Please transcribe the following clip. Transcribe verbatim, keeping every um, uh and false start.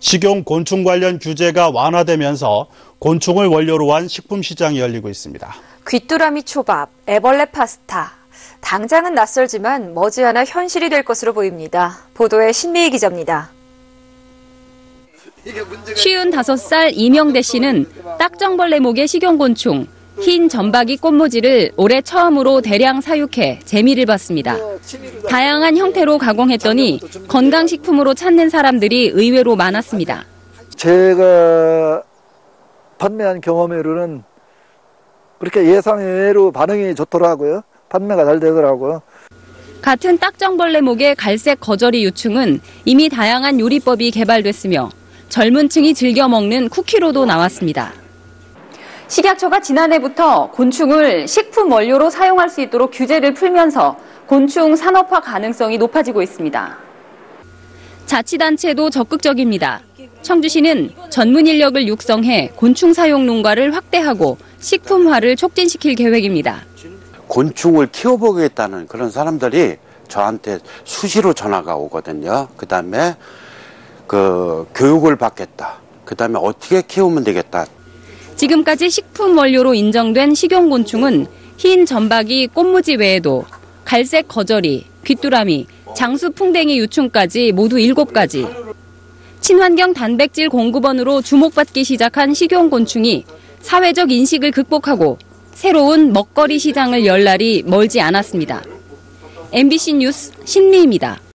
식용 곤충 관련 규제가 완화되면서 곤충을 원료로 한 식품 시장이 열리고 있습니다. 귀뚜라미 초밥, 애벌레 파스타. 당장은 낯설지만 머지않아 현실이 될 것으로 보입니다. 보도에 신미희 기자입니다. 쉰다섯 살 임영대 씨는 딱정벌레 목의 식용곤충, 흰 점박이 꽃모지를 올해 처음으로 대량 사육해 재미를 봤습니다. 다양한 형태로 가공했더니 건강식품으로 찾는 사람들이 의외로 많았습니다. 제가 판매한 경험으로는 그렇게 예상외로 반응이 좋더라고요. 판매가 잘 되더라고요. 같은 딱정벌레 목의 갈색 거저리 유충은 이미 다양한 요리법이 개발됐으며 젊은 층이 즐겨 먹는 쿠키로도 나왔습니다. 식약처가 지난해부터 곤충을 식품 원료로 사용할 수 있도록 규제를 풀면서 곤충 산업화 가능성이 높아지고 있습니다. 자치단체도 적극적입니다. 청주시는 전문 인력을 육성해 곤충 사용 농가를 확대하고 식품화를 촉진시킬 계획입니다. 곤충을 키워보겠다는 그런 사람들이 저한테 수시로 전화가 오거든요. 그다음에 그 교육을 받겠다. 그다음에 어떻게 키우면 되겠다. 지금까지 식품 원료로 인정된 식용곤충은 흰 점박이 꽃무지 외에도 갈색 거저리, 귀뚜라미, 장수풍뎅이 유충까지 모두 일곱 가지. 친환경 단백질 공급원으로 주목받기 시작한 식용곤충이 사회적 인식을 극복하고 새로운 먹거리 시장을 열 날이 멀지 않았습니다. 엠비씨 뉴스 신미희입니다.